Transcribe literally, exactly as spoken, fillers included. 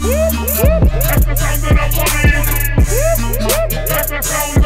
That's the sound that I wanted. That's the sound.